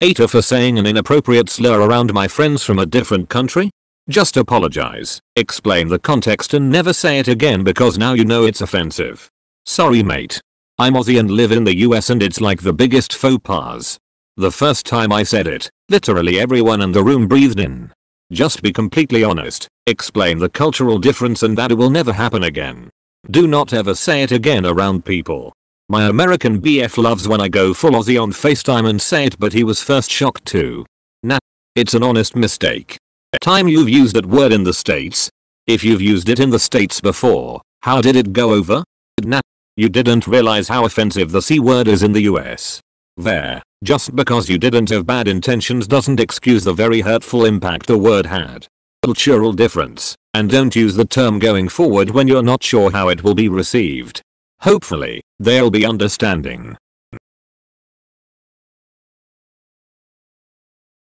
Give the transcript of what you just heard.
Hater for saying an inappropriate slur around my friends from a different country? Just apologize, explain the context and never say it again because now you know it's offensive. Sorry mate. I'm Aussie and live in the US and it's like the biggest faux pas. The first time I said it, literally everyone in the room breathed in. Just be completely honest, explain the cultural difference and that it will never happen again. Do not ever say it again around people. My American BF loves when I go full Aussie on FaceTime and say it but he was first shocked too. Nah, it's an honest mistake. Time you've used that word in the States? If you've used it in the States before, how did it go over? Nah, you didn't realize how offensive the C word is in the US. There, just because you didn't have bad intentions doesn't excuse the very hurtful impact the word had. Cultural difference, and don't use the term going forward when you're not sure how it will be received. Hopefully, they'll be understanding.